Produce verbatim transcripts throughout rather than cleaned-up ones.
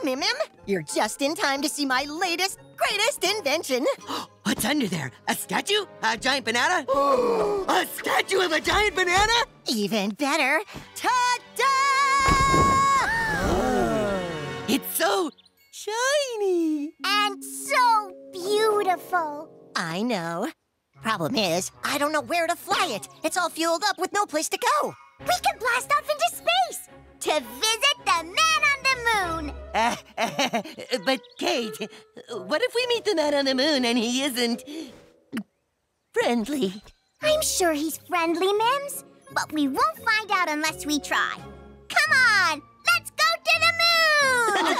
Hi, Mim-Mim. You're just in time to see my latest, greatest invention. What's under there? A statue? A giant banana? A statue of a giant banana? Even better. Ta-da! It's so shiny. And so beautiful. I know. Problem is, I don't know where to fly it. It's all fueled up with no place to go. We can blast off into space to visit the man on the moon. Uh, uh, but, Kate, what if we meet the man on the moon and he isn't friendly? I'm sure he's friendly, Mims, but we won't find out unless we try. Come on, let's go to the moon!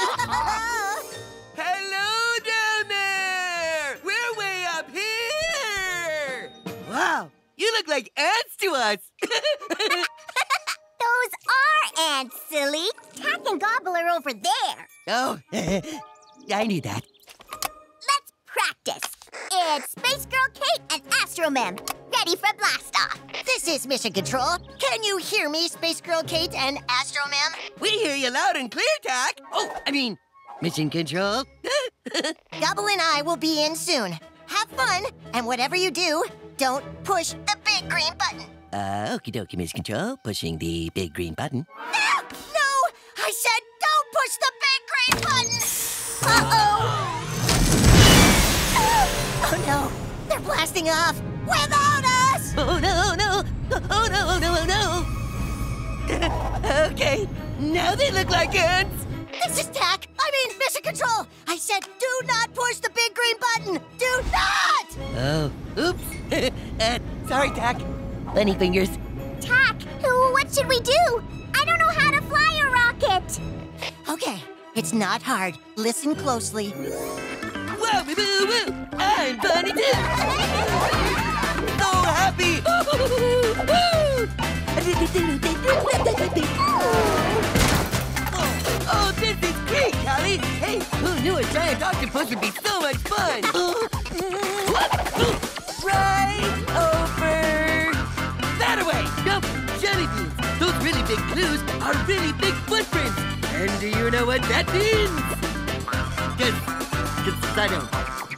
Hello down there! We're way up here! Wow, you look like ants to us! Those are ants, silly. Tack and Gobble are over there. Oh, I knew that. Let's practice. It's Space Girl Kate and Astro Mim, ready for blast-off. This is Mission Control. Can you hear me, Space Girl Kate and Astro Mim? We hear you loud and clear, Tack. Oh, I mean, Mission Control. Gobble and I will be in soon. Have fun, and whatever you do, don't push the big green button. Uh, okie dokie, Miss Control, pushing the big green button. No! No! I said don't push the big green button! Uh-oh! Oh! Oh, no! They're blasting off without us! Oh, no, no! Oh, no, oh, no, oh, no! Okay, now they look like ants! This is Tack! I mean, Mission Control! I said do not push the big green button! Do not! Oh, oops. uh, sorry, Tack. Bunny fingers. Tack, what should we do? I don't know how to fly a rocket. Okay, it's not hard. Listen closely. Whoa, boo, boo! I'm Bunny too. So happy! oh, oh, this is great, Callie. Hey, who knew a giant octopus would be so much fun? right over. That away! Nope, jellybeans. Those really big clues are really big footprints. And do you know what that means? Good, because I don't.